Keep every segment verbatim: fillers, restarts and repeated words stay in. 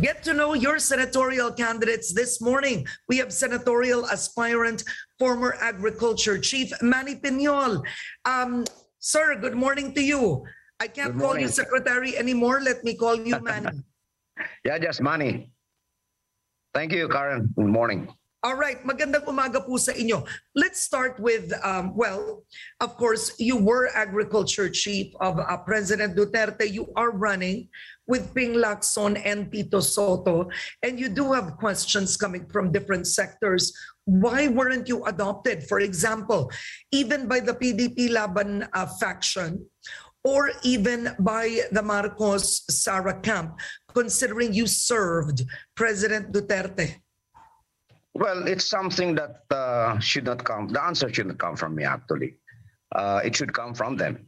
Get to know your senatorial candidates this morning. We have senatorial aspirant, former Agriculture Chief Manny Piñol. Um, sir, good morning to you. I can't call you Secretary anymore. Let me call you Manny. Yeah, just Manny. Thank you, Karen. Good morning. All right, magandang umaga po sa inyo. Let's start with, um, well, of course, you were Agriculture Chief of uh, President Duterte. You are running with Ping Lacson and Tito Sotto, and you do have questions coming from different sectors. Why weren't you adopted, for example, even by the P D P Laban uh, faction, or even by the Marcos-Sara camp, considering you served President Duterte? Well, it's something that uh, should not come. The answer should not come from me, actually. Uh, it should come from them.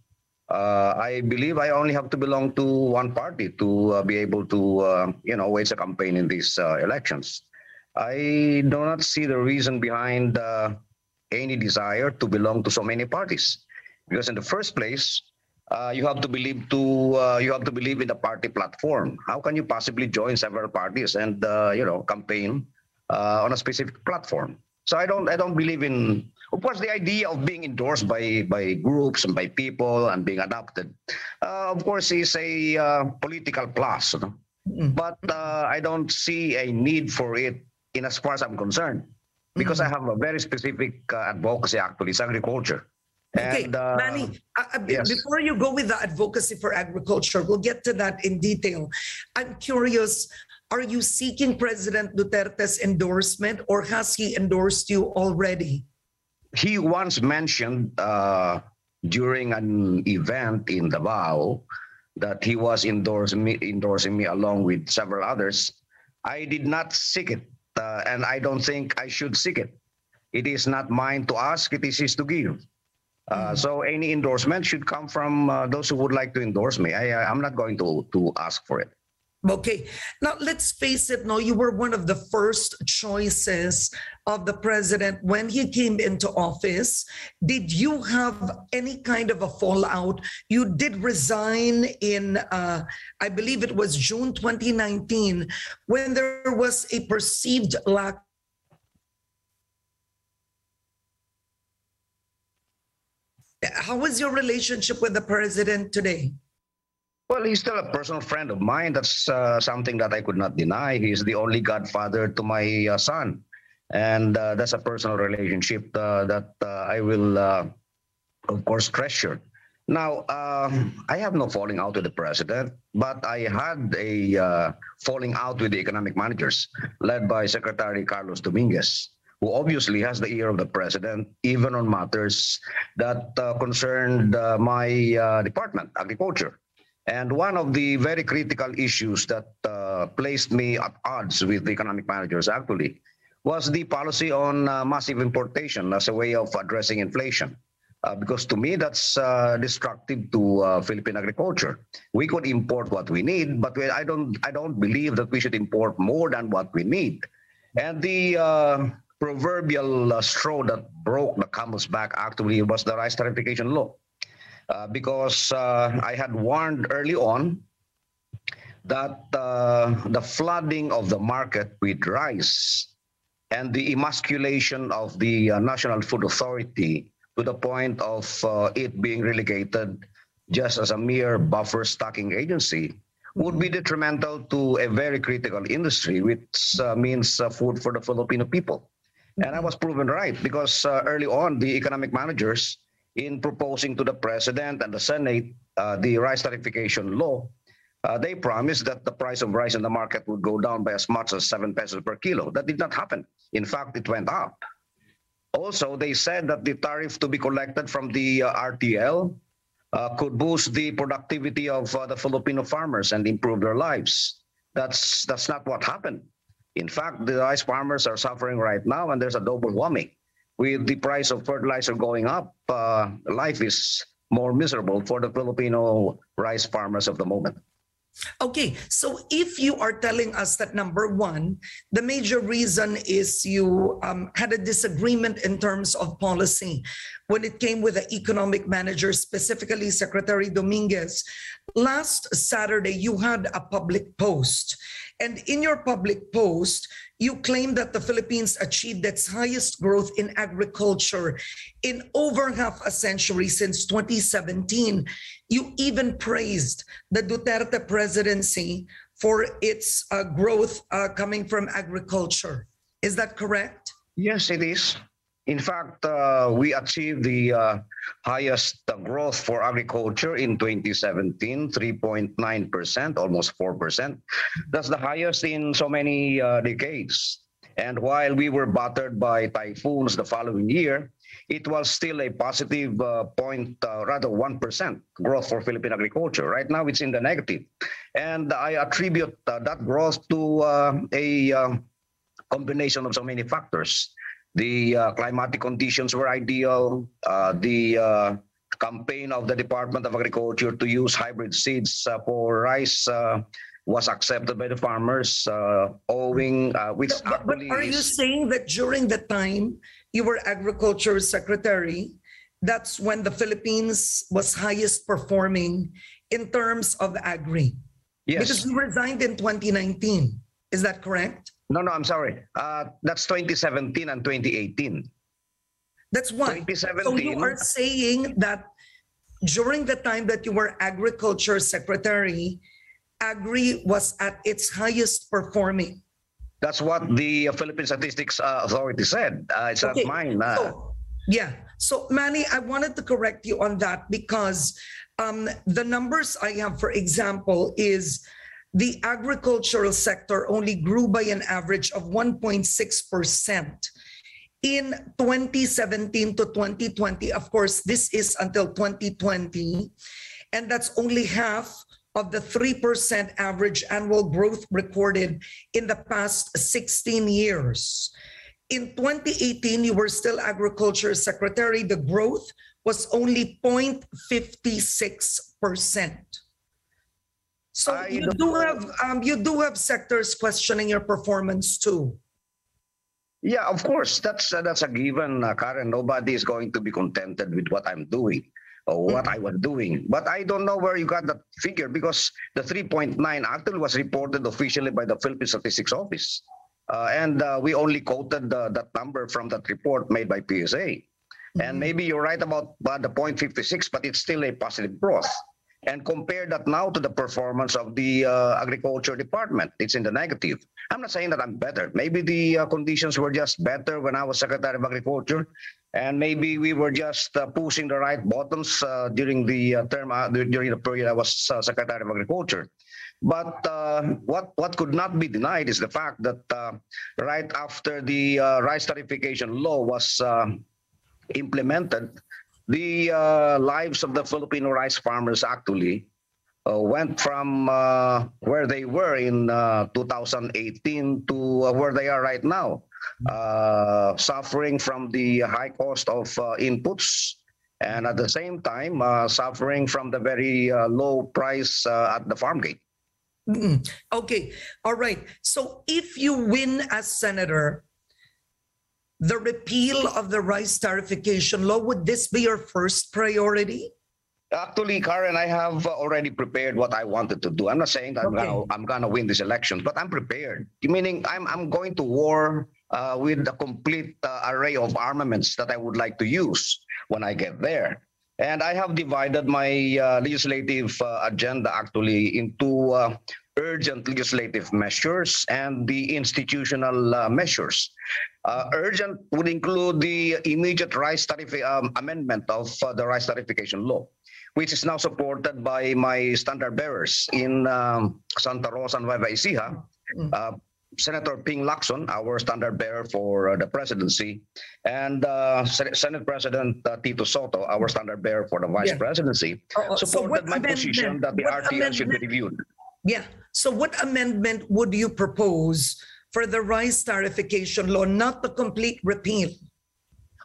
Uh, I believe I only have to belong to one party to uh, be able to, uh, you know, wage a campaign in these uh, elections. I do not see the reason behind uh, any desire to belong to so many parties, because in the first place, Uh, you have to believe to uh, you have to believe in the party platform. How can you possibly join several parties and uh, you know campaign uh, on a specific platform? So I don't I don't believe in. Of course, the idea of being endorsed by by groups and by people and being adopted, uh, of course, is a uh, political plus. You know? Mm-hmm. But uh, I don't see a need for it, in as far as I'm concerned, because mm-hmm. I have a very specific uh, advocacy. Actually, it's agriculture. Okay, and, uh, Manny, uh, yes. Before you go with the advocacy for agriculture, we'll get to that in detail. I'm curious, are you seeking President Duterte's endorsement, or has he endorsed you already? He once mentioned uh, during an event in Davao that he was endorsing me, endorsing me along with several others. I did not seek it, uh, and I don't think I should seek it. It is not mine to ask, it is his to give. Uh, so any endorsement should come from uh, those who would like to endorse me. I, I'm not going to, to ask for it. Okay. Now, let's face it. No, you were one of the first choices of the president when he came into office. Did you have any kind of a fallout? You did resign in, uh, I believe it was June twenty nineteen, when there was a perceived lack. How is your relationship with the president today? Well, he's still a personal friend of mine. That's uh, something that I could not deny. He's the only godfather to my uh, son. And uh, that's a personal relationship uh, that uh, I will, uh, of course, treasure. Now, uh, I have no falling out with the president, but I had a uh, falling out with the economic managers, led by Secretary Carlos Dominguez, who obviously has the ear of the president, even on matters that uh, concerned uh, my uh, department, agriculture. And one of the very critical issues that uh, placed me at odds with the economic managers, actually, was the policy on uh, massive importation as a way of addressing inflation. Uh, because to me, that's uh, destructive to uh, Philippine agriculture. We could import what we need, but we, I, don't, I don't believe that we should import more than what we need. And the uh, proverbial uh, straw that broke the camel's back actually was the rice tariffication law, uh, because uh, I had warned early on that uh, the flooding of the market with rice and the emasculation of the uh, National Food Authority to the point of uh, it being relegated just as a mere buffer stocking agency would be detrimental to a very critical industry, which uh, means uh, food for the Filipino people. And I was proven right, because uh, early on, the economic managers, in proposing to the president and the Senate uh, the rice tariffication law, uh, they promised that the price of rice in the market would go down by as much as seven pesos per kilo. That did not happen. In fact, it went up. Also, they said that the tariff to be collected from the uh, R T L uh, could boost the productivity of uh, the Filipino farmers and improve their lives. That's, that's not what happened. In fact, the rice farmers are suffering right now, and there's a double whammy. With the price of fertilizer going up, uh, life is more miserable for the Filipino rice farmers of the moment. Okay, so if you are telling us that, number one, the major reason is you um, had a disagreement in terms of policy when it came with the economic manager, specifically Secretary Dominguez. Last Saturday, you had a public post And in your public post, you claim that the Philippines achieved its highest growth in agriculture in over half a century since twenty seventeen. You even praised the Duterte presidency for its uh, growth uh, coming from agriculture. Is that correct? Yes, it is. In fact, uh, we achieved the uh, highest growth for agriculture in twenty seventeen, three point nine percent, almost four percent. That's the highest in so many uh, decades. And while we were battered by typhoons the following year, it was still a positive uh, point, uh, rather one percent growth for Philippine agriculture. Right now, it's in the negative. And I attribute uh, that growth to uh, a uh, combination of so many factors. The uh, climatic conditions were ideal. Uh, the uh, campaign of the Department of Agriculture to use hybrid seeds uh, for rice uh, was accepted by the farmers, uh, owing uh, which. But, but are you saying that during the time you were Agriculture Secretary, that's when the Philippines was highest performing in terms of agri? Yes. Because you resigned in twenty nineteen. Is that correct? No, no, I'm sorry. Uh, that's twenty seventeen and twenty eighteen. That's why. So you are saying that during the time that you were Agriculture Secretary, agri was at its highest performing. That's what the Philippine Statistics uh, Authority said. Uh, it's okay. Not mine. Uh, so, yeah. So, Manny, I wanted to correct you on that because um, the numbers I have, for example, is the agricultural sector only grew by an average of one point six percent in twenty seventeen to twenty twenty. Of course, this is until twenty twenty, and that's only half of the three percent average annual growth recorded in the past sixteen years. In twenty eighteen, you were still Agriculture Secretary. The growth was only zero point five six percent. So I you do have um, you do have sectors questioning your performance too. Yeah, of course, that's uh, that's a given, uh, Karen. Nobody is going to be contented with what I'm doing or what mm-hmm. I was doing. But I don't know where you got that figure because the three point nine actually was reported officially by the Philippine Statistics Office, uh, and uh, we only quoted uh, that number from that report made by P S A. Mm-hmm. And maybe you're right about uh, the zero point five six, but it's still a positive growth. And compare that now to the performance of the uh, Agriculture Department. It's in the negative. I'm not saying that I'm better. Maybe the uh, conditions were just better when I was Secretary of Agriculture, and maybe we were just uh, pushing the right buttons uh, during the uh, term uh, during the period I was uh, Secretary of Agriculture. But uh, what what could not be denied is the fact that uh, right after the uh, rice tariffication law was uh, implemented, the uh, lives of the Filipino rice farmers actually uh, went from uh, where they were in uh, two thousand eighteen to uh, where they are right now, uh, suffering from the high cost of uh, inputs and at the same time uh, suffering from the very uh, low price uh, at the farm gate. Mm-hmm. Okay. All right. So if you win as senator, the repeal of the rice tariffication law, would this be your first priority? Actually, Karen, I have already prepared what I wanted to do. I'm not saying that okay. I'm, gonna, I'm gonna win this election, but I'm prepared. Meaning, I'm I'm going to war uh, with a complete uh, array of armaments that I would like to use when I get there. And I have divided my uh, legislative uh, agenda actually into uh, urgent legislative measures and the institutional uh, measures. Uh, urgent would include the immediate rice tariff um, amendment of uh, the rice tariffication law, which is now supported by my standard bearers in um, Santa Rosa and Nueva Ecija. Uh, Senator Ping Lacson, our standard bearer for uh, the presidency, and uh, Senate President uh, Tito Sotto, our standard bearer for the vice yeah. presidency, uh, supported so my position that the R T L should be reviewed. Yeah. So what amendment would you propose for the rice tariffication law, not the complete repeal?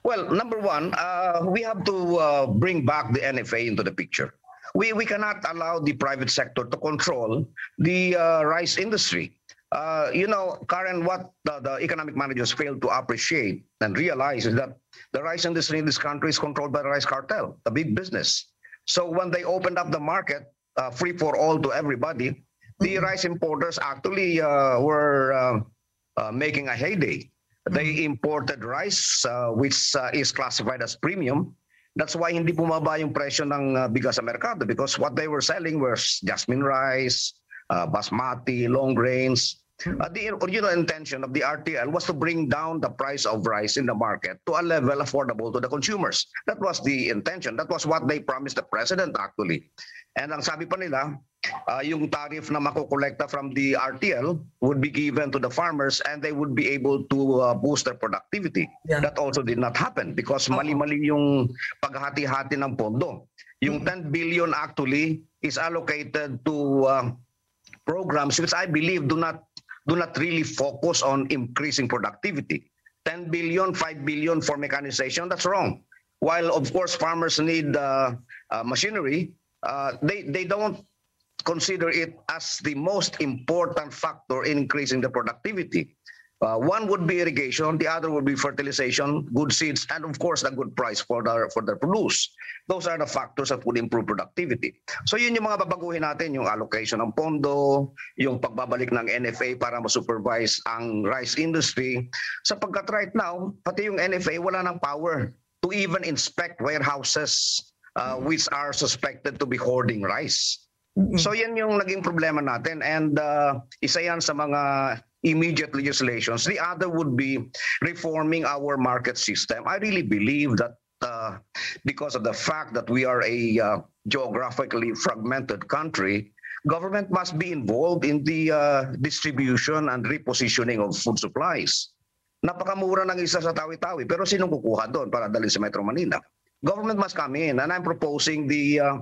Well, number one, uh, we have to uh, bring back the N F A into the picture. We, we cannot allow the private sector to control the uh, rice industry. Uh, you know, Karen, what the, the economic managers fail to appreciate and realize is that the rice industry in this country is controlled by the rice cartel, the big business. So when they opened up the market, uh, free for all to everybody, the rice importers actually uh, were uh, uh, making a heyday. They imported rice uh, which uh, is classified as premium. That's why hindi bumaba yung presyo ng uh, bigas sa merkado, because what they were selling was jasmine rice, uh, basmati, long grains. Uh, the original intention of the R T L was to bring down the price of rice in the market to a level affordable to the consumers. That was the intention. That was what they promised the president actually. And ang sabi pa nila, uh, yung tariff na makukolekta from the R T L would be given to the farmers and they would be able to uh, boost their productivity. Yeah. That also did not happen because mali-mali yung paghati-hati ng pondo. Yung ten billion actually is allocated to uh, programs which I believe do not do not really focus on increasing productivity. ten billion, five billion for mechanization, that's wrong. While of course farmers need uh, uh, machinery, uh, they, they don't consider it as the most important factor in increasing the productivity. Uh, one would be irrigation, the other would be fertilization, good seeds, and of course a good price for their, for their produce. Those are the factors that would improve productivity. So yun yung mga babaguhin natin, yung allocation ng pondo, yung pagbabalik ng N F A para ma-supervise ang rice industry. Sapagkat right now, pati yung N F A wala ng power to even inspect warehouses uh, which are suspected to be hoarding rice. So yan yung naging problema natin, and uh, isa yan sa mga immediate legislations. The other would be reforming our market system. I really believe that uh, because of the fact that we are a uh, geographically fragmented country, government must be involved in the uh, distribution and repositioning of food supplies. Napakamura ng isa sa Tawi-Tawi, pero sinong kukuha doon para dalhin sa Metro Manila? Government must come in, and I'm proposing the uh,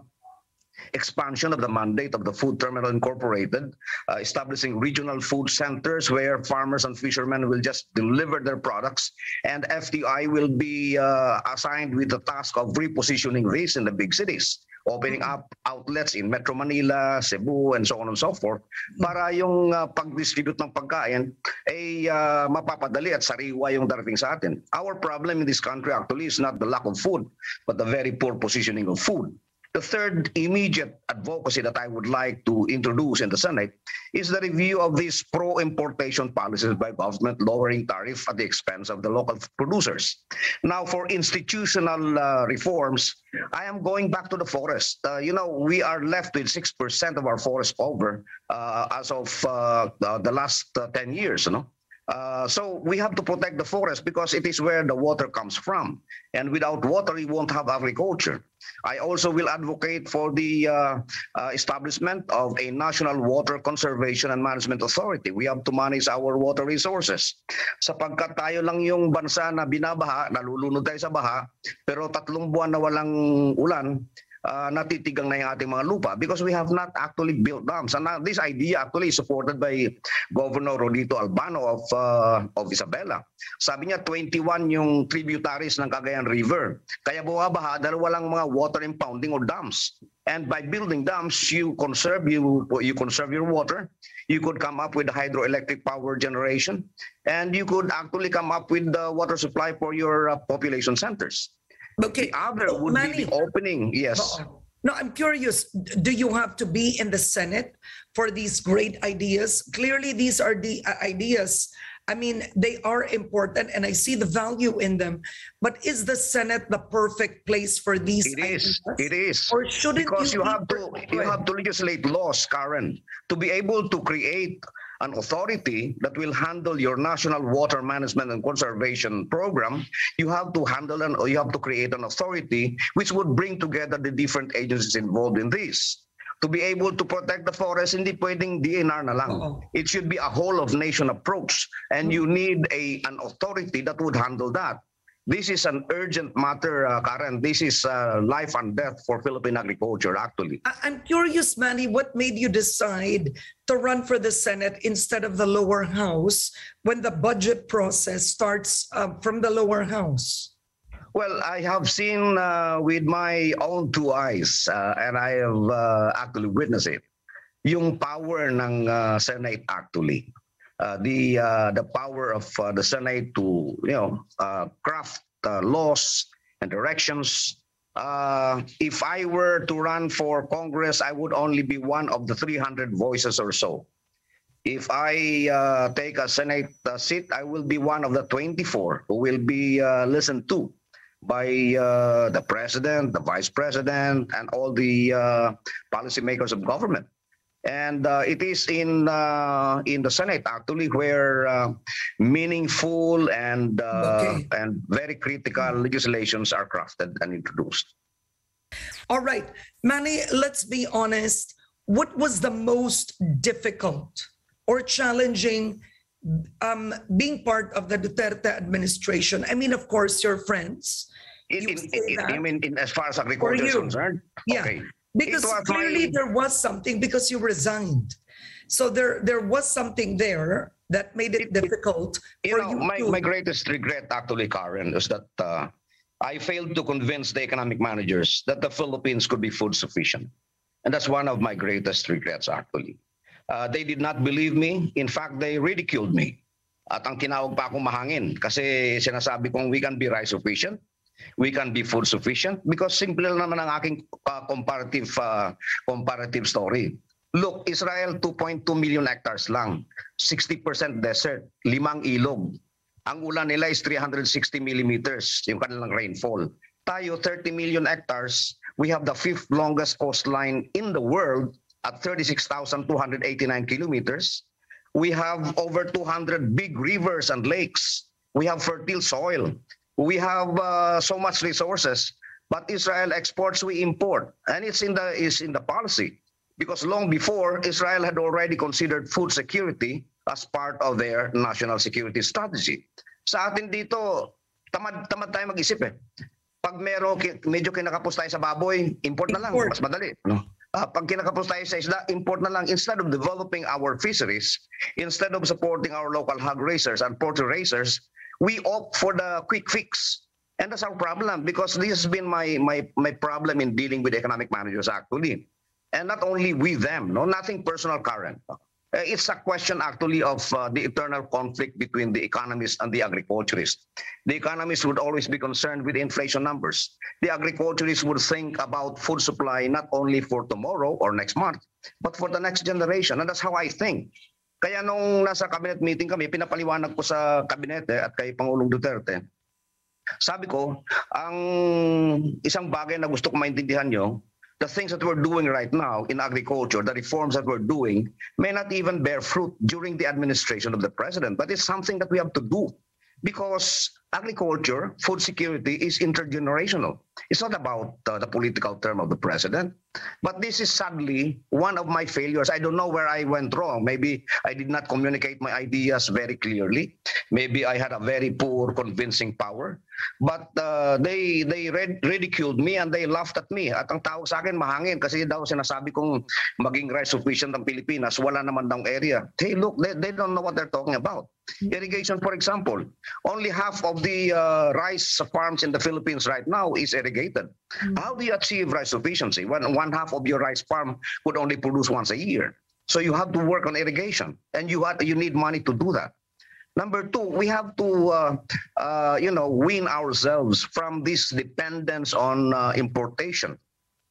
expansion of the mandate of the Food Terminal Incorporated, uh, establishing regional food centers where farmers and fishermen will just deliver their products, and F D I will be uh, assigned with the task of repositioning rice in the big cities, opening up outlets in Metro Manila, Cebu, and so on and so forth, para yung uh, pag-distribute ng pagkain ay uh, mapapadali at sariwa yung darating sa atin. Our problem in this country actually is not the lack of food, but the very poor positioning of food. The third immediate advocacy that I would like to introduce in the Senate is the review of these pro-importation policies by government, lowering tariff at the expense of the local producers. Now, for institutional uh, reforms, I am going back to the forest. Uh, you know, we are left with six percent of our forest cover uh, as of uh, the, the last uh, ten years, you know? Uh, so we have to protect the forest because it is where the water comes from. And without water, we won't have agriculture. I also will advocate for the uh, uh, establishment of a National Water Conservation and Management Authority. We have to manage our water resources. Sapagkat tayo lang yung bansa na binabaha, nalulunod tayo sa baha, pero tatlong buwan na walang ulan, Uh, natitigang na yung ating mga lupa because we have not actually built dams. And now this idea actually is supported by Governor Rodito Albano of, uh, of Isabela. Sabi niya, twenty-one yung tributaries ng Cagayan River. Kaya bumabaha dahil walang mga water impounding or dams. And by building dams, you conserve, you, you conserve your water. You could come up with hydroelectric power generation. And you could actually come up with the water supply for your uh, population centers. Okay. The other would Manny, be the opening, yes. No, I'm curious. Do you have to be in the Senate for these great ideas? Clearly, these are the ideas. I mean, they are important, and I see the value in them. But is the Senate the perfect place for these it ideas? It is. It is. Or shouldn't because you, you have to you have to legislate laws, Karen, to be able to create an authority that will handle your national water management and conservation program. You have to handle and you have to create an authority which would bring together the different agencies involved in this. To be able to protect the forest, hindi pwedeng D N R na lang. Uh-oh. It should be a whole-of-nation approach, and you need a an authority that would handle that. This is an urgent matter, uh, Karen. This is uh, life and death for Philippine agriculture, actually. I I'm curious, Manny, what made you decide to run for the Senate instead of the lower house when the budget process starts uh, from the lower house? Well, I have seen uh, with my own two eyes, uh, and I have uh, actually witnessed it, yung power ng uh, Senate, actually. Uh, the uh, the power of uh, the Senate to you know uh, craft uh, laws and directions, Uh, if I were to run for Congress, I would only be one of the three hundred voices or so. If I uh, take a Senate uh, seat, I will be one of the twenty-four who will be uh, listened to by uh, the president, the vice president, and all the uh, policymakers of government. And uh, it is in uh, in the Senate actually where uh, meaningful and uh, okay. and very critical legislations are crafted and introduced. All right, Manny, let's be honest. What was the most difficult or challenging um, being part of the Duterte administration? I mean, of course, your friends. In, you in, in, I mean, in, as far as agriculture is concerned? Yeah. Okay. Because clearly there was something, because you resigned. So there there was something there that made it, it difficult it, you for know, you my, to... My greatest regret actually, Karen, is that uh, I failed to convince the economic managers that the Philippines could be food sufficient. And that's one of my greatest regrets actually. Uh, they did not believe me. In fact, they ridiculed me. At ang tinawag pa akong mahangin kasi sinasabi kong we can be rice sufficient. We can be food sufficient because simple naman ang aking uh, comparative uh, comparative story. Look, Israel two point two million hectares lang, sixty percent desert, limang ilog. Ang ulan nila is three hundred sixty millimeters, yung kanilang rainfall. Tayo thirty million hectares, we have the fifth longest coastline in the world at thirty-six thousand two hundred eighty-nine kilometers. We have over two hundred big rivers and lakes. We have fertile soil. We have uh, so much resources, but Israel exports, we import, and it's in the is in the policy because long before Israel had already considered food security as part of their national security strategy. Sa atin dito, tamad tamad tayo mag-isip eh. Pag meron medyo kinakapos tayo sa baboy, import na lang, mas madali. No? Uh, pag kinakapos tayo sa isda, import na lang. Instead of developing our fisheries, instead of supporting our local hog raisers and poultry raisers, we opt for the quick fix. And that's our problem because this has been my, my, my problem in dealing with economic managers actually. And not only with them, no, nothing personal, Karen. It's a question actually of uh, the eternal conflict between the economists and the agriculturists. The economists would always be concerned with inflation numbers. The agriculturists would think about food supply not only for tomorrow or next month, but for the next generation. And that's how I think. Kaya nung nasa cabinet meeting kami, pinapaliwanag ko sa kabinete at kay Pangulong Duterte. Sabi ko, ang isang bagay na gusto ko maintindihan nyo, the things that we're doing right now in agriculture, the reforms that we're doing, may not even bear fruit during the administration of the president. But it's something that we have to do because agriculture, food security is intergenerational. It's not about uh, the political term of the president. But this is sadly one of my failures. I don't know where I went wrong. Maybe I did not communicate my ideas very clearly. Maybe I had a very poor convincing power. But uh, they they red, ridiculed me and they laughed at me. At ang tawag sa akin, mahangin. Kasi daw sinasabi kong maging rice sufficient ang Pilipinas. Wala naman daw area. Hey, look, they, they don't know what they're talking about. Irrigation, for example. Only half of the uh, rice farms in the Philippines right now is irrigated. Mm-hmm. How do you achieve rice sufficiency when one half of your rice farm could only produce once a year? So you have to work on irrigation, and you have, you need money to do that. Number two, we have to uh, uh, you know wean ourselves from this dependence on uh, importation.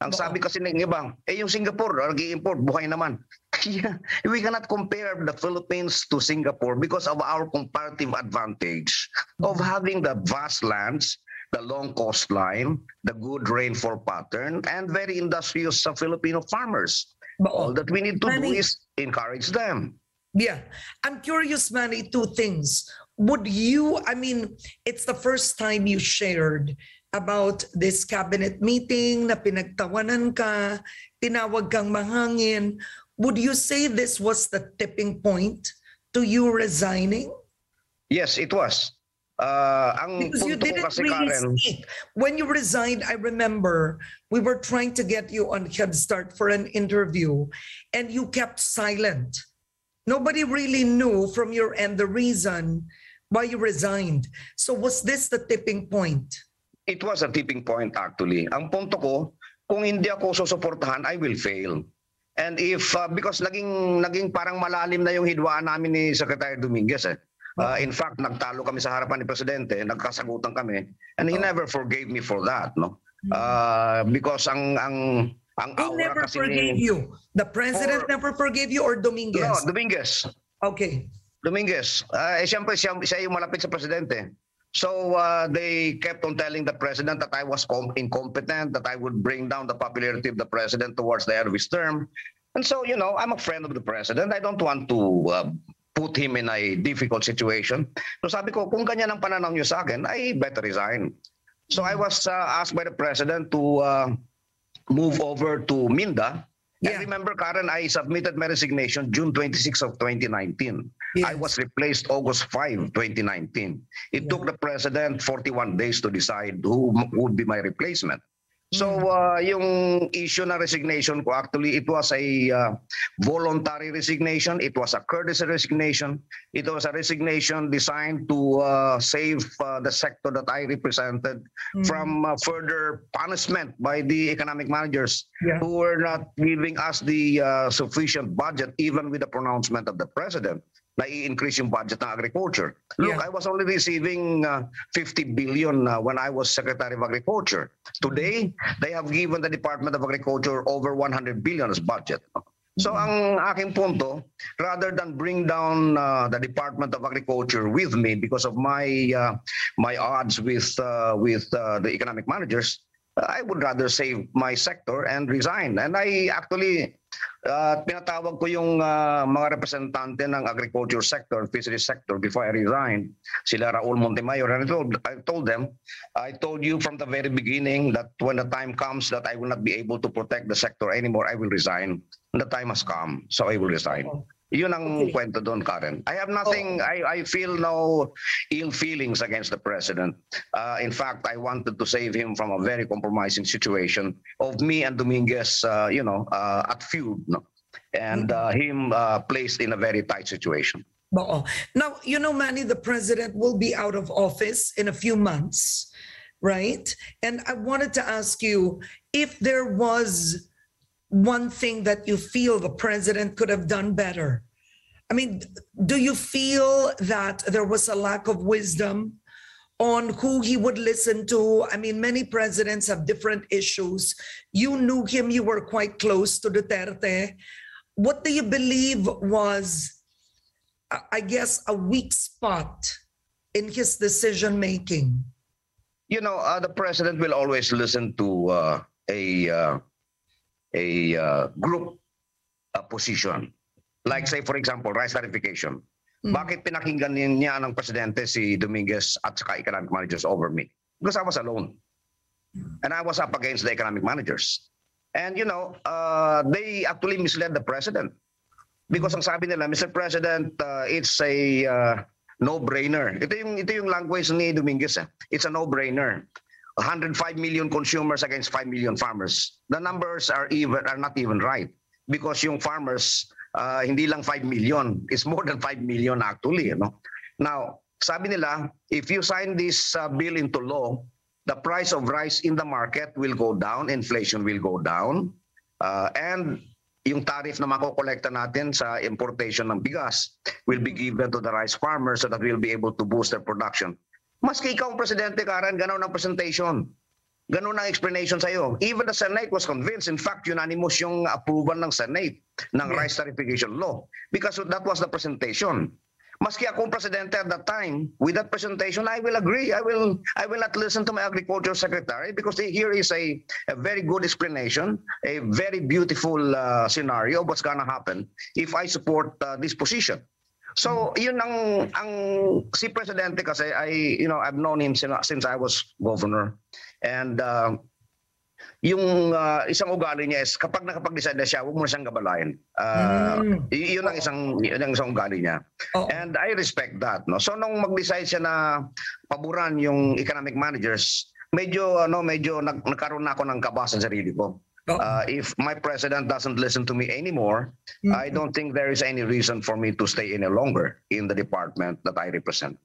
Ang sabi kasi ng ibang, eh yung Singapore, nag-i-import, buhay naman. Yeah. We cannot compare the Philippines to Singapore because of our comparative advantage of having the vast lands, the long coastline, the good rainfall pattern, and very industrious Filipino farmers. But all that we need to Manny, do is encourage them. Yeah. I'm curious, Manny, two things. Would you, I mean, it's the first time you shared about this cabinet meeting na pinagtawanan ka, tinawag kang mahangin. Would you say this was the tipping point to you resigning? Yes, it was. Uh, ang because you didn't kasi, really Karen, speak. When you resigned, I remember we were trying to get you on Head Start for an interview and you kept silent. Nobody really knew from your end the reason why you resigned. So was this the tipping point? It was a tipping point actually. Ang punto ko, kung hindi ako susuportahan, I will fail. And if, uh, because naging, naging parang malalim na yung hidwaan namin ni Secretary Dominguez eh. Uh, in fact, nagtalo kami sa harapan ni Presidente, nagkasagutan kami, and he never forgave me for that. No, Uh, because ang ang ang they aura never kasi forgave ni, you. The president or, never forgave you or Dominguez? No, Dominguez. Okay. Dominguez. Uh, eh, siyempre, siya, siya yung malapit sa presidente. So uh, they kept on telling the president that I was com incompetent, that I would bring down the popularity of the president towards the end of his term. And so, you know, I'm a friend of the president. I don't want to uh, put him in a difficult situation. So sabi ko, kung ganyan ang pananaw niyo sa akin, I better resign. So I was uh, asked by the president to uh, move over to Minda. Yeah. And remember, Karen, I submitted my resignation June twenty-sixth of twenty nineteen. Yes. I was replaced August fifth, twenty nineteen. It yeah. took the president forty-one days to decide who would be my replacement. So uh, yung issue na resignation ko, actually, it was a uh, voluntary resignation. It was a courtesy resignation. It was a resignation designed to uh, save uh, the sector that I represented mm-hmm. from uh, further punishment by the economic managers yeah. who were not giving us the uh, sufficient budget, even with the pronouncement of the president. Na-i-increase yung budget ng agriculture. Look, yeah. I was only receiving uh, fifty billion uh, when I was Secretary of Agriculture. Today, they have given the Department of Agriculture over one hundred billion as budget. So mm-hmm. ang aking punto, rather than bring down uh, the Department of Agriculture with me because of my uh, my odds with uh, with uh, the economic managers, I would rather save my sector and resign. And I actually Uh, pinatawag ko yung uh, mga representante ng agriculture sector, fisheries sector before I resigned, sila Raul Montemayor, and I told, I told them, I told you from the very beginning that when the time comes that I will not be able to protect the sector anymore, I will resign. And the time has come, so I will resign. Oh. Yun ang okay. kwento doon, Karen. I have nothing, oh. I, I feel no ill feelings against the president. Uh, in fact, I wanted to save him from a very compromising situation of me and Dominguez, uh, you know, uh, at feud. No? And uh, him uh, placed in a very tight situation. Uh-oh. Now, you know, Manny, the president will be out of office in a few months, right? And I wanted to ask you if there was one thing that you feel the president could have done better. I mean, do you feel that there was a lack of wisdom on who he would listen to? I mean, many presidents have different issues. You knew him, you were quite close to Duterte. What do you believe was, I guess, a weak spot in his decision-making? You know, uh, the president will always listen to uh, a... Uh... a uh, group uh, position. Like say, for example, rice tarification. Mm. Bakit pinakinggan niya ng presidente si Dominguez at saka economic managers over me? Because I was alone. And I was up against the economic managers. And you know, uh, they actually misled the president. Because ang sabi nila, Mister President, uh, it's a uh, no-brainer. Ito yung, ito yung language ni Dominguez. Eh. It's a no-brainer. one hundred five million consumers against five million farmers. The numbers are even are not even right because yung farmers uh, hindi lang five million, it's more than five million actually, you know. Now, sabi nila, if you sign this uh, bill into law, the price of rice in the market will go down, inflation will go down, uh, and yung tariff na makokolekta natin sa importation ng bigas will be given to the rice farmers so that we'll be able to boost their production. Maski ikaw ang presidente, Karen, gano'n ang presentation. Gano'n ang explanation sa'yo. Even the Senate was convinced. In fact, unanimous yung approval ng Senate ng yeah. rice tarification law because that was the presentation. Maski ako ang presidente at that time, with that presentation, I will agree. I will I will not listen to my agriculture secretary because here is a, a very good explanation, a very beautiful uh, scenario of what's gonna happen if I support uh, this position. So yun ang ang si presidente kasi I you know I've known him since I was governor and uh, yung uh, isang ugali niya is kapag nakapag-decide na siya huwag mo na siyang gabalain. Uh, mm. Yun ang isang yun ang isang ugali niya. Oh. And I respect that, no. So nung mag-decide siya na paboran yung economic managers, medyo ano medyo nag nagkaroon na ako ng kaba sa sarili ko. Uh, if my president doesn't listen to me anymore, mm-hmm. I don't think there is any reason for me to stay any longer in the department that I represent.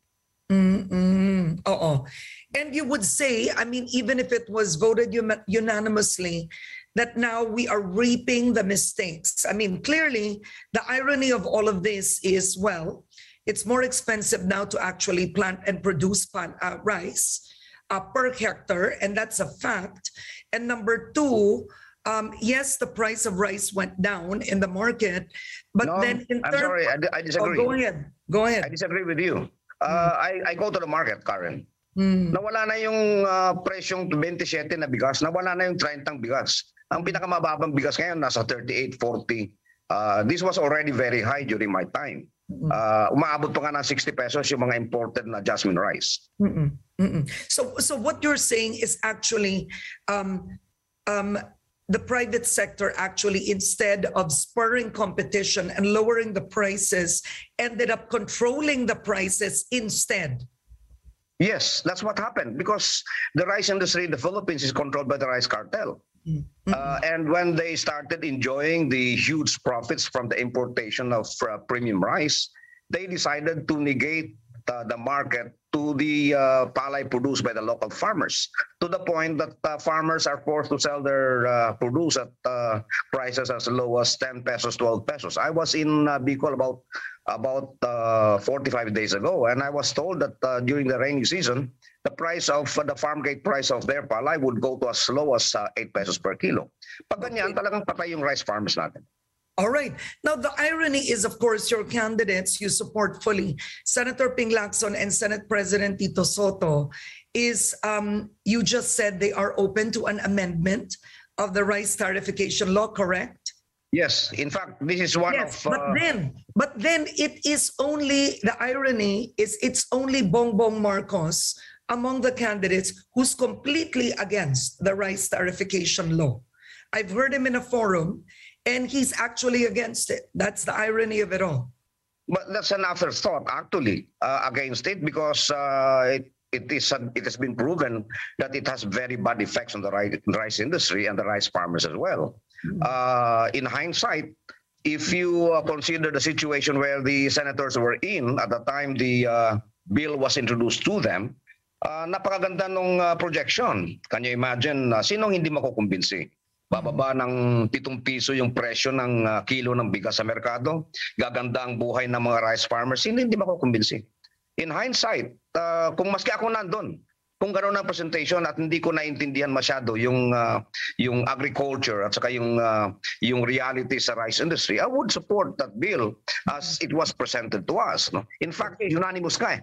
Mm-hmm. Uh-oh. And you would say, I mean, even if it was voted unanimously, that now we are reaping the mistakes. I mean, clearly, the irony of all of this is, well, it's more expensive now to actually plant and produce pan, uh, rice. uh, per hectare, and that's a fact. And number two, um, yes, the price of rice went down in the market, but no, then in I'm sorry, I, I disagree. Oh, go ahead. Go ahead. I disagree with you. Uh, I, I go to the market, Karen. Mm. Nawala na yung uh, presyong twenty-seven na bigas, nawala na yung thirty bigas. Ang pinakamababang bigas ngayon nasa thirty-eight, forty. Uh, this was already very high during my time. Uh, umaabot pa nga ng sixty pesos yung mga imported na jasmine rice. Mm-mm. Mm-mm. So, so what you're saying is actually um, um, the private sector actually, instead of spurring competition and lowering the prices, ended up controlling the prices instead. Yes, that's what happened, because the rice industry in the Philippines is controlled by the rice cartel. Mm-hmm. uh, and when they started enjoying the huge profits from the importation of uh, premium rice, they decided to negate uh, the market to the uh, palay produced by the local farmers, to the point that uh, farmers are forced to sell their uh, produce at uh, prices as low as ten pesos, twelve pesos. I was in uh, Bicol about about uh, forty-five days ago, and I was told that uh, during the rainy season, the price of uh, the farm gate price of their palay would go to as low as uh, eight pesos per kilo. Pag ganyan, talagang patay yung rice farmers natin. All right. Now, the irony is, of course, your candidates you support fully, Senator Ping Lacson and Senate President Tito Sotto, is um, you just said they are open to an amendment of the rice tariffication law, correct? Yes. In fact, this is one yes, of... Yes, uh... but then, but then it is only, the irony is it's only Bongbong Marcos among the candidates who's completely against the rice tariffication law. I've heard him in a forum, and he's actually against it. That's the irony of it all. But that's an afterthought, actually, uh, against it, because uh, it, it, is, uh, it has been proven that it has very bad effects on the rice industry and the rice farmers as well. Mm-hmm. uh, in hindsight, if you uh, consider the situation where the senators were in at the time the uh, bill was introduced to them, uh, napakaganda nung uh, projection. Can you imagine uh, sinong hindi makukumbinsi? Bababa ng pitong piso yung presyo ng uh, kilo ng bigas sa merkado. Gaganda ang buhay ng mga rice farmers. Hindi, hindi makukumbinsi. In hindsight, uh, kung maski ako nandun, kung gano'n ang presentation at hindi ko naintindihan masyado yung, uh, yung agriculture at saka yung, uh, yung reality sa rice industry, I would support that bill as it was presented to us. No? In fact, unanimous ka eh.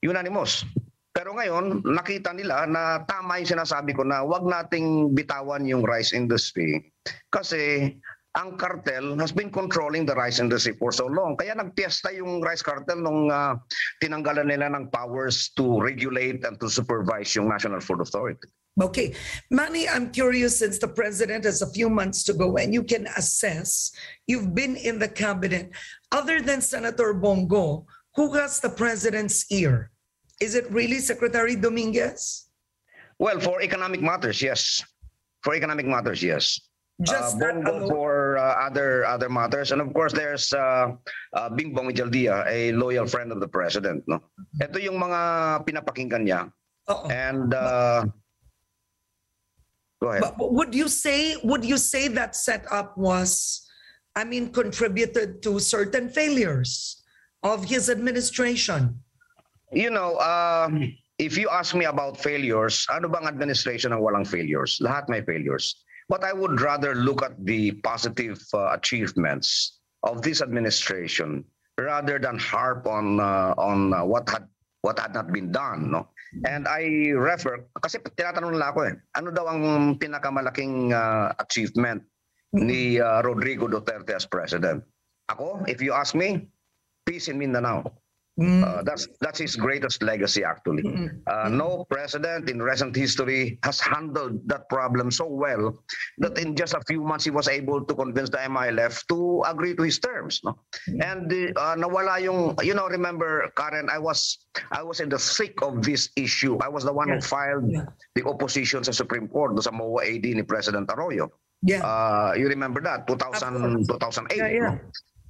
Unanimous. Pero ngayon, nakita nila na tama yung sinasabi ko na huwag nating bitawan yung rice industry kasi ang cartel has been controlling the rice industry for so long. Kaya nagpiesta yung rice cartel nung uh, tinanggalan nila ng powers to regulate and to supervise yung National Food Authority. Okay. Manny, I'm curious, since the president has a few months to go and you can assess, you've been in the cabinet, other than Senator Bong Go, who has the president's ear? Is it really Secretary Dominguez? Well, for economic matters, yes. For economic matters, yes. Just uh, Bongo for uh, other other matters, and of course, there's uh, uh, Bingbong Ijaldia, a loyal friend of the president. No, ito yung mga pinapakinggan niya. Uh-oh. And uh, but, go ahead. But would you say would you say that setup was, I mean, contributed to certain failures of his administration? You know, uh, if you ask me about failures, ano bang administration ang walang failures? Lahat may failures. But I would rather look at the positive uh, achievements of this administration rather than harp on uh, on uh, what had what had not been done. No? And I refer, kasi tinatanong nila ako eh, ano daw ang pinakamalaking uh, achievement ni uh, Rodrigo Duterte as president? Ako, if you ask me, peace in Mindanao. Uh, that's that's his greatest legacy, actually. Uh, no president in recent history has handled that problem so well that in just a few months he was able to convince the M I L F to agree to his terms. No? And uh, nawala yung, you know, remember, Karen, I was I was in the thick of this issue. I was the one yes. who filed yeah. the opposition sa Supreme Court, sa M O A A D ni President Arroyo. Yeah. Uh, you remember that, two thousand, two thousand eight. Yeah, yeah. No?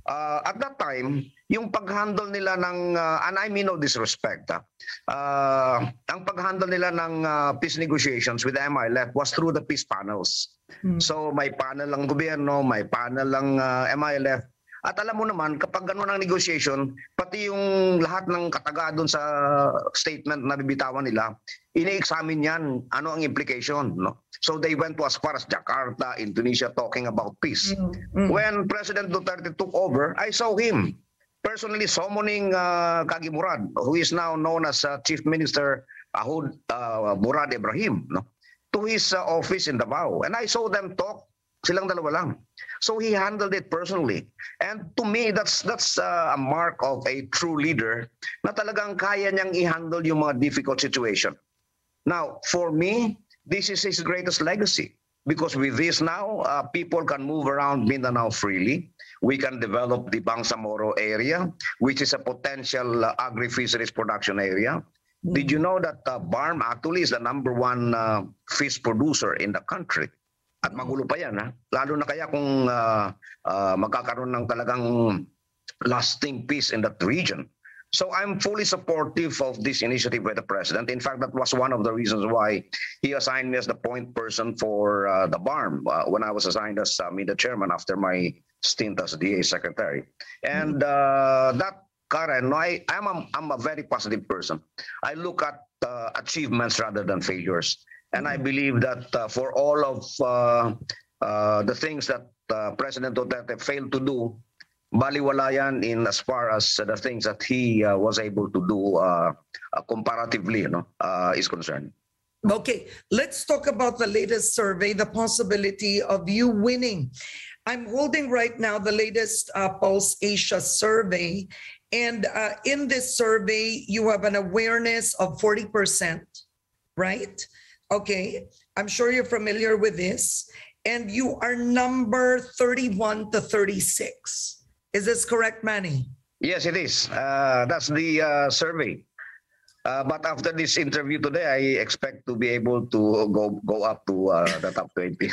Uh, at that time, yung pag-handle nila ng, uh, and I mean no disrespect, ah, uh, ang pag-handle nila ng uh, peace negotiations with the M I L F was through the peace panels. Hmm. So may panel ang gobyerno, may panel ang uh, M I L F. At alam mo naman, kapag gano'n ang negotiation, pati yung lahat ng kataga doon sa statement na bibitawan nila, ini-examine yan, ano ang implication. No? So they went to as far as Jakarta, Indonesia, talking about peace. Mm-hmm. When President Duterte took over, I saw him personally summoning uh, Kagi Murad, who is now known as uh, Chief Minister Al Hajj Murad Ebrahim, no? to his uh, office in Davao. And I saw them talk, silang dalawa lang. So he handled it personally, and to me that's that's uh, a mark of a true leader na talagang kaya niyang i-handle yung mga difficult situation. Now, for me, this is his greatest legacy because with this now, uh, people can move around Mindanao freely. We can develop the Bangsamoro area, which is a potential uh, agri-fisheries production area. Mm-hmm. Did you know that uh, BARMM actually is the number one uh, fish producer in the country? At magulo pa yan, ha? Lalo na kaya kung uh, uh, magkakaroon ng talagang lasting peace in that region. So I'm fully supportive of this initiative by the President. In fact, that was one of the reasons why he assigned me as the point person for uh, the BARMM uh, when I was assigned as uh, the chairman after my stint as D A Secretary. And uh, that, Karen, I, I'm, a, I'm a very positive person. I look at uh, achievements rather than failures. And I believe that uh, for all of uh, uh, the things that uh, President Duterte failed to do, baliwala yan in as far as uh, the things that he uh, was able to do uh, uh, comparatively, you know, uh, is concerned. Okay, let's talk about the latest survey, the possibility of you winning. I'm holding right now the latest uh, Pulse Asia survey. And uh, in this survey, you have an awareness of forty percent, right? Okay, I'm sure you're familiar with this, and you are number thirty-one to thirty-six. Is this correct, Manny? Yes, it is. Uh, that's the uh, survey. Uh, but after this interview today, I expect to be able to go go up to uh, the top twenty.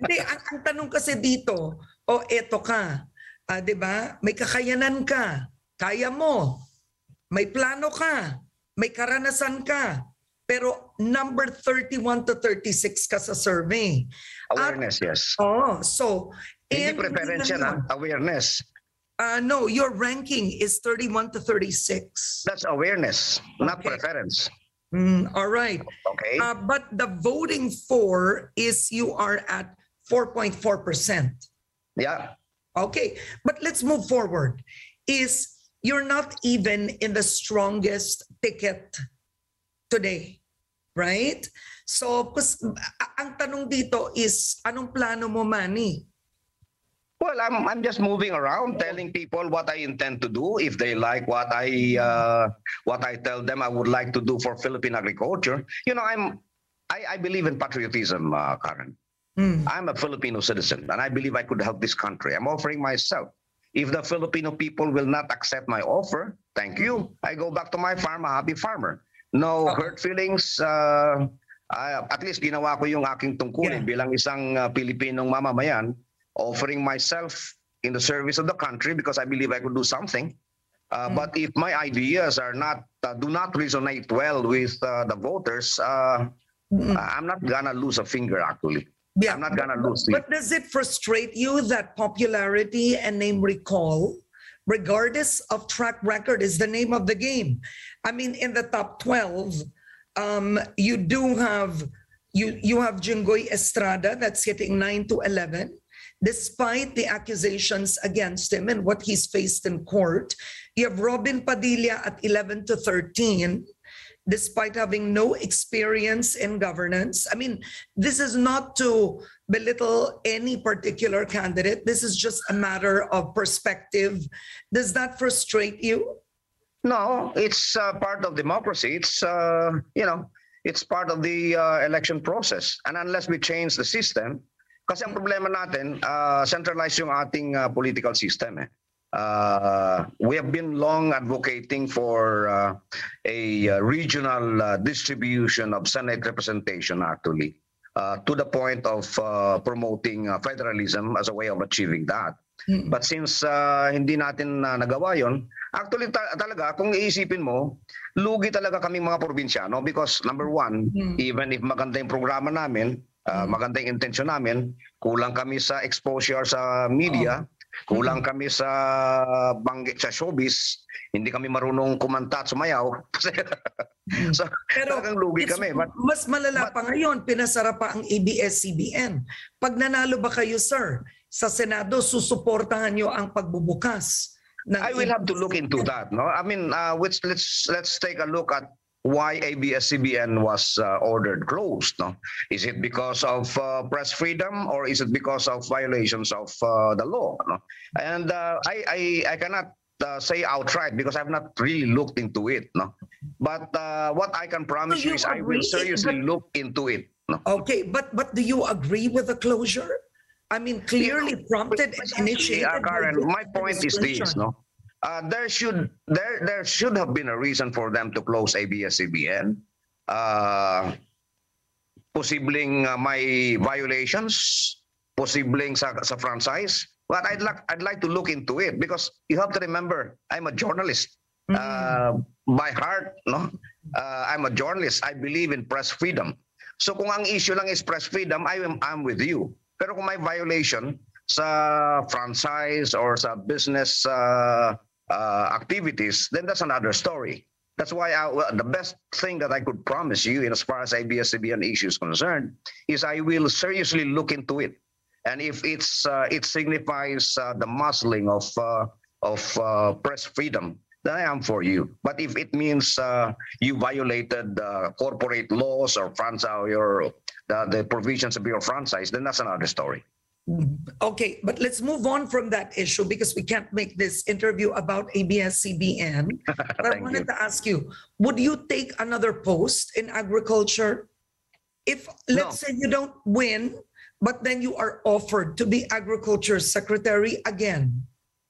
Hindi, ang, ang tanong kasi dito, o oh, eto ka, uh, di ba? May kakayanan ka, kaya mo, may plano ka, may karanasan ka. Pero number thirty-one to thirty-six ka sa survey. Awareness, At, yes. Oh, so... Hindi preference yan, ha? Awareness. Uh, no, your ranking is thirty-one to thirty-six. That's awareness, not okay. preference. Mm, all right. Okay. Uh, but the voting for is you are at four point four percent. Yeah. Okay, but let's move forward. Is you're not even in the strongest ticket today, right? So, ang tanong dito is, anong plano mo, Manny? Well, I'm, I'm just moving around, telling people what I intend to do. If they like what I uh, what I tell them, I would like to do for Philippine agriculture. You know, I'm I, I believe in patriotism, uh, Karen. Mm. I'm a Filipino citizen, and I believe I could help this country. I'm offering myself. If the Filipino people will not accept my offer, thank you. I go back to my farm, a happy farmer. No hurt feelings, uh, uh, at least ginawa ko yung aking tungkulin, yeah, bilang isang uh, Pilipinong mamamayan, offering myself in the service of the country because I believe I could do something. Uh, mm. But if my ideas are not, uh, do not resonate well with uh, the voters, uh, mm. I'm not gonna lose a finger actually. Yeah. I'm not gonna lose. But, but does it frustrate you that popularity and name recall, regardless of track record, is the name of the game? I mean, in the top twelve, um, you do have you you have Jinggoy Estrada that's hitting nine to eleven, despite the accusations against him and what he's faced in court. You have Robin Padilla at eleven to thirteen, despite having no experience in governance. I mean, this is not to belittle any particular candidate. This is just a matter of perspective. Does that frustrate you? No, it's uh, part of democracy. It's, uh, you know, it's part of the uh, election process. And unless we change the system, kasi ang problema natin, uh, centralized yung ating uh, political system, eh. Uh, we have been long advocating for uh, a uh, regional uh, distribution of Senate representation, actually, uh, to the point of uh, promoting uh, federalism as a way of achieving that. Mm-hmm. But since uh, hindi natin uh, nagawa yon, actually ta talaga, kung iisipin mo, lugi talaga kami mga probinsyano because number one, mm-hmm, even if maganda yung programa namin, uh, maganda yung intensyon namin, kulang kami sa exposure sa media, oh. Kulang kami sa banggit sa showbiz, hindi kami marunong kumanta at sumayaw. So, pero lugi kami. But, mas malala but, pa ngayon, pinasara pa ang A B S C B N. Pag nanalo ba kayo, sir, sa Senado, susuportahan nyo ang pagbubukas? I will have to look into that. No, I mean, uh, which, let's let's take a look at why A B S C B N was uh, ordered closed. No, is it because of uh, press freedom, or is it because of violations of uh, the law? No, and uh, I, I I cannot uh, say outright because I've not really looked into it. No, but uh, what I can promise you is I will seriously look into it. No? Okay, but but do you agree with the closure? I mean, clearly prompted and initiated. Uh, Karen, my point is this: no, uh, there should there there should have been a reason for them to close A B S C B N. Uh, posibleng uh, may violations, posibleng sa sa franchise. But I'd like I'd like to look into it because you have to remember I'm a journalist mm. uh, by heart. No, uh, I'm a journalist. I believe in press freedom. So, kung ang issue lang is press freedom, I am I'm with you. Pero kung may violation sa franchise or sa business uh, uh, activities, then that's another story. That's why I, well, the best thing that I could promise you as far as A B S C B N issue is concerned is I will seriously look into it. And if it's, uh, it signifies uh, the muzzling of, uh, of uh, press freedom, then I am for you. But if it means uh, you violated uh, corporate laws or franchise or The, the provisions of your franchise, then that's another story. Okay, but let's move on from that issue because we can't make this interview about A B S C B N. But I wanted you. to ask you, would you take another post in agriculture? If, let's no. say you don't win, but then you are offered to be agriculture secretary again.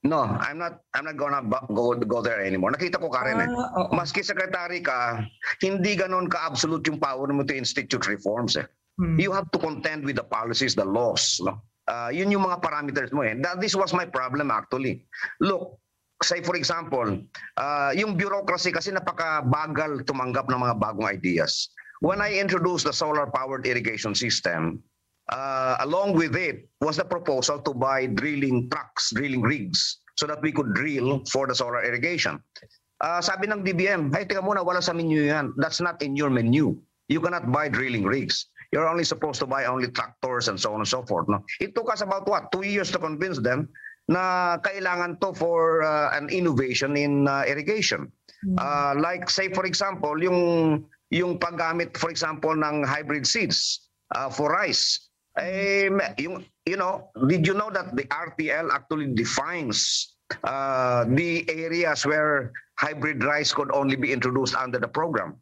No, I'm not I'm not gonna go, go there anymore. Nakita ko, Karen, ah, eh. oh, oh. maski secretary ka, hindi ganun ka-absolute yung power mo to institute reforms. Eh. Hmm. You have to contend with the policies, the laws. No? Uh, yun yung mga parameters mo. Eh. That, this was my problem actually. Look, say for example, uh, yung bureaucracy kasi napakabagal tumanggap ng mga bagong ideas. When I introduced the solar-powered irrigation system, Uh, along with it was the proposal to buy drilling trucks, drilling rigs, so that we could drill for the solar irrigation. Uh, sabi ng D B M, hey, teka muna, wala sa menu yan. That's not in your menu. You cannot buy drilling rigs. You're only supposed to buy only tractors and so on and so forth. No? It took us about, what, two years to convince them na kailangan to for uh, an innovation in uh, irrigation. Mm-hmm. uh, like, say, for example, yung, yung paggamit, for example, ng hybrid seeds uh, for rice. Um, you, you know, did you know that the R T L actually defines uh, the areas where hybrid rice could only be introduced under the program?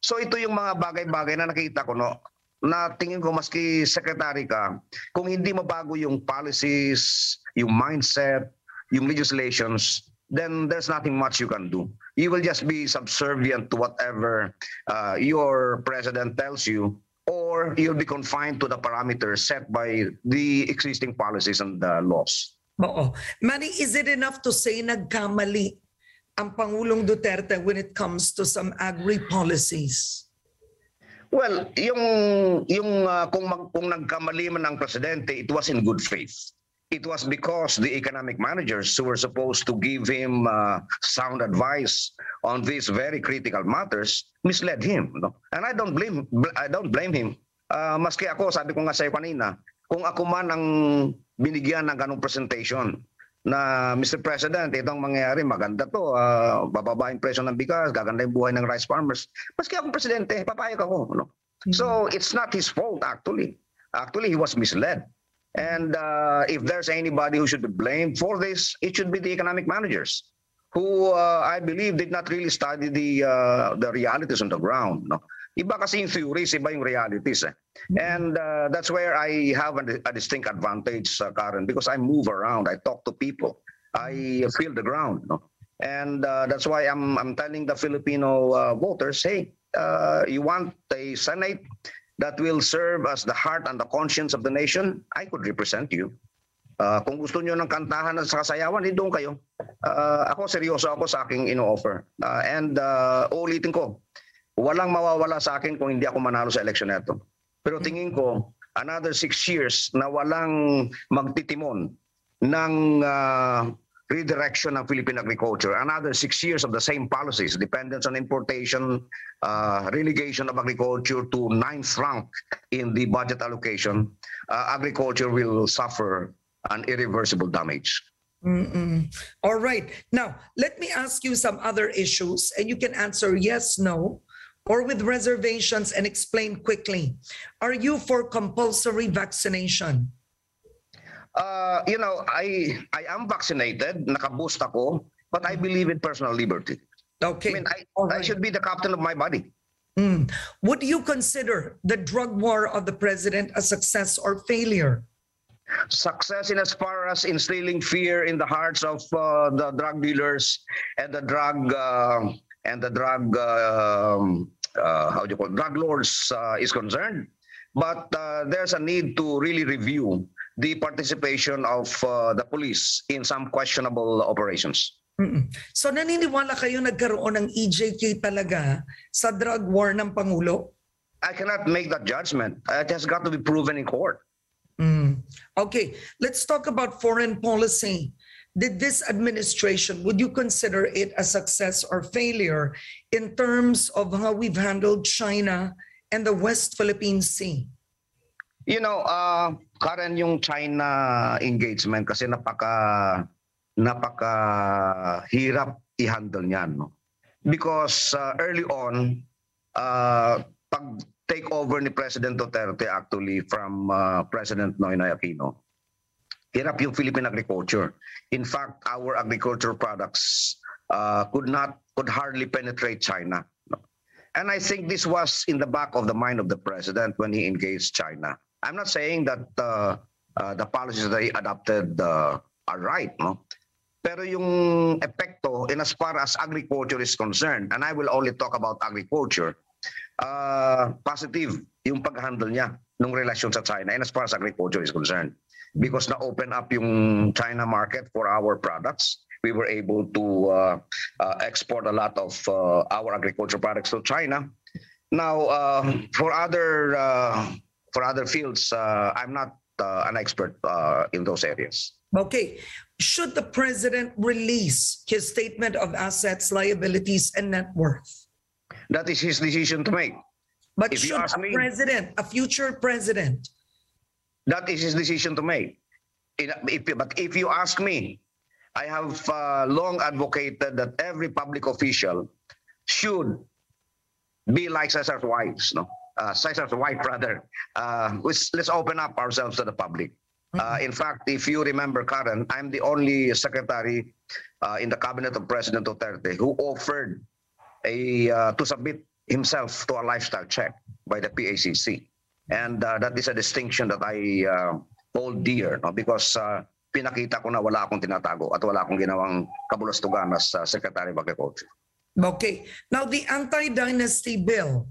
So ito yung mga bagay-bagay na nakita ko, no, na tingin ko maski secretary ka, kung hindi mabago yung policies, yung mindset, yung legislations, then there's nothing much you can do. You will just be subservient to whatever uh, your president tells you, or you'll be confined to the parameters set by the existing policies and the laws. Oo. Manny, is it enough to say nagkamali ang Pangulong Duterte when it comes to some agri policies? Well, yung yung uh, kung mag, kung nagkamali man ang presidente, it was in good faith. It was because the economic managers who were supposed to give him uh, sound advice on these very critical matters misled him. No? And I don't blame I don't blame him. Uh, maski ako, sabi ko nga sa'yo kanina, kung ako man ang binigyan ng ganong presentation na Mister President, itong mangyayari, maganda to, uh, bababa yung presyo ng bigas, gaganda yung buhay ng rice farmers. Maski akong presidente, papayag ako. No? Mm-hmm. So it's not his fault actually. Actually, he was misled. And uh, if there's anybody who should be blamed for this, it should be the economic managers, who uh, I believe did not really study the uh, the realities on the ground. No, iba kasi yung theories, iba yung realities. Eh. And uh, that's where I have a, a distinct advantage, uh, Karen, because I move around, I talk to people, I feel the ground. No, and uh, that's why I'm I'm telling the Filipino uh, voters, hey, uh, you want a Senate that will serve as the heart and the conscience of the nation, I could represent you. Uh, kung gusto niyo ng kantahan at kasayawan, eh, doon kayo. Uh, ako, seryoso ako sa aking ino-offer. Uh, and uh, ulitin ko, walang mawawala sa akin kung hindi ako manalo sa eleksyon na ito. Pero tingin ko, another six years na walang magtitimon ng uh, redirection ng Philippine agriculture. Another six years of the same policies, dependence on importation, uh, relegation of agriculture to ninth rank in the budget allocation, uh, agriculture will suffer an irreversible damage. Mm-mm. All right. Now, let me ask you some other issues, and you can answer yes, no, or with reservations and explain quickly. Are you for compulsory vaccination? Uh, you know, I I am vaccinated, nakaboost ako, but I believe in personal liberty. Okay. I mean, I, right. I should be the captain of my body. Mm. Would you consider the drug war of the president a success or failure? Success in as far as instilling fear in the hearts of uh, the drug dealers and the drug uh, and the drug uh, uh, how do you call it? drug lords uh, is concerned. But uh, there's a need to really review the participation of uh, the police in some questionable operations. Mm-mm. So naniniwala kayo nagkaroon ng E J K talaga sa drug war ng Pangulo? I cannot make that judgment. It has got to be proven in court. Mm. Okay, let's talk about foreign policy. Did this administration, would you consider it a success or failure in terms of how we've handled China and the West Philippine Sea? You know, uh, current yung China engagement kasi napaka napaka hirap i-handle niyan, no? Because uh, early on, uh, pag take over ni President Duterte actually from uh, President Noynoy Aquino, hirap yung Philippine agriculture. In fact, our agricultural products uh, could not could hardly penetrate China, no? And I think this was in the back of the mind of the president when he engaged China. I'm not saying that uh, uh, the policies they adopted uh, are right, no? Pero yung epekto in as far as agriculture is concerned, and I will only talk about agriculture, uh, positive yung pag-handle niya ng relasyon sa China in as far as agriculture is concerned. Because na-open up yung China market for our products, we were able to uh, uh, export a lot of uh, our agriculture products to China. Now, uh, for other uh, For other fields, uh, I'm not uh, an expert uh, in those areas. Okay. Should the president release his statement of assets, liabilities, and net worth? That is his decision to make. But if should you ask a me, president, a future president? That is his decision to make. If, if, but if you ask me, I have uh, long advocated that every public official should be like Caesar's wives, no? Uh, Caesar's wife, brother. Uh, let's open up ourselves to the public. Uh, in fact, if you remember, Karen, I'm the only secretary uh, in the cabinet of President Duterte who offered a uh, to submit himself to a lifestyle check by the P A C C, and uh, that is a distinction that I uh, hold dear, no? Because uh, pinakita ko na wala akong tinatago at wala akong ginawang kabulastugan as uh, Secretary of Agriculture. Okay. Now the anti-dynasty bill.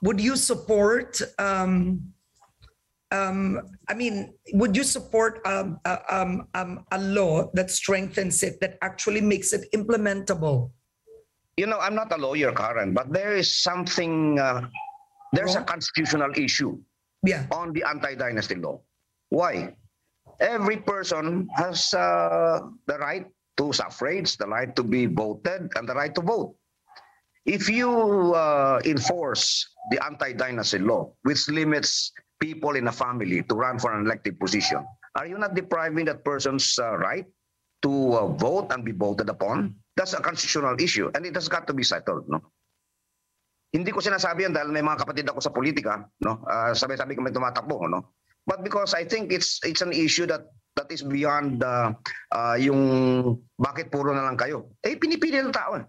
Would you support? Um, um, I mean, would you support um, uh, um, um, a law that strengthens it, that actually makes it implementable? You know, I'm not a lawyer, Karen, but there is something. Uh, there's Wrong? a constitutional issue yeah. on the anti-dynasty law. Why? Every person has uh, the right to suffrage, the right to be voted, and the right to vote. If you uh, enforce the anti-dynasty law, which limits people in a family to run for an elective position, are you not depriving that person's uh, right to uh, vote and be voted upon? That's a constitutional issue, and it has got to be settled, no? Hindi ko sinasabi yan dahil may mga kapatid ako sa politika, no? Uh, sabi-sabi ko may tumatakbo, no? But because I think it's it's an issue that that is beyond uh, uh, yung bakit puro na lang kayo. Eh, pinipili ng tao, eh.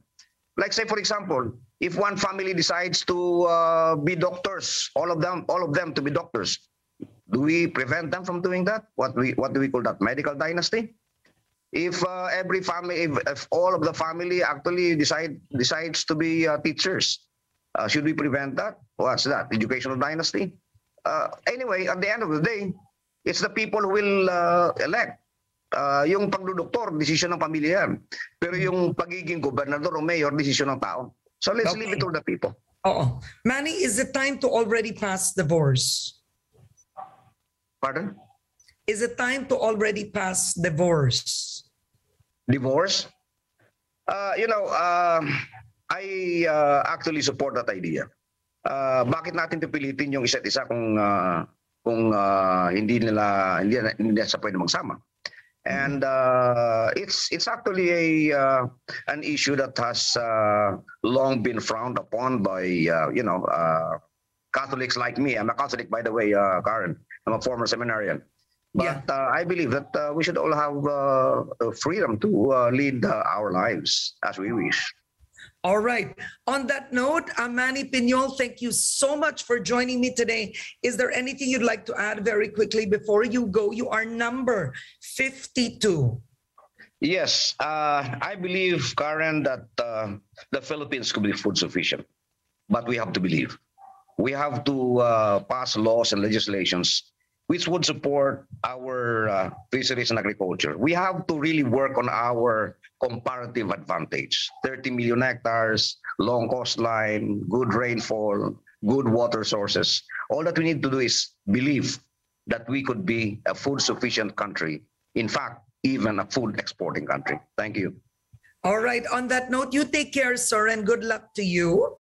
Like say, for example, if one family decides to uh, be doctors, all of them, all of them to be doctors, do we prevent them from doing that? What we, what do we call that? Medical dynasty? If uh, every family, if, if all of the family actually decide decides to be uh, teachers, uh, should we prevent that? What's that? Educational dynasty? Uh, anyway, at the end of the day, it's the people who will uh, elect. Uh, yung pagdudoktor, desisyon ng pamilya yan. Pero yung pagiging gobernador o mayor, desisyon ng tao. So let's okay. leave it to the people. Oo. Manny, is it time to already pass divorce? Pardon? is it time to already pass divorce? Divorce? Uh, you know, uh, I uh, actually support that idea. Uh, bakit natin pipilitin yung isa't isa kung uh, kung uh, hindi nila hindi nila sa pwede magsama? And uh, it's it's actually a uh, an issue that has uh, long been frowned upon by uh, you know uh, Catholics like me. I'm a Catholic, by the way, uh, Karen. I'm a former seminarian. But yeah. uh, I believe that uh, we should all have uh, freedom to uh, lead uh, our lives as we wish. All right. On that note, I'm Manny Piñol. Thank you so much for joining me today. Is there anything you'd like to add very quickly before you go? You are number fifty-two. Yes. Uh, I believe, Karen, that uh, the Philippines could be food sufficient. But we have to believe. We have to uh, pass laws and legislations which would support our uh, fisheries and agriculture. We have to really work on our comparative advantage. thirty million hectares, long coastline, good rainfall, good water sources. All that we need to do is believe that we could be a food-sufficient country. In fact, even a food-exporting country. Thank you. All right. On that note, you take care, sir, and good luck to you.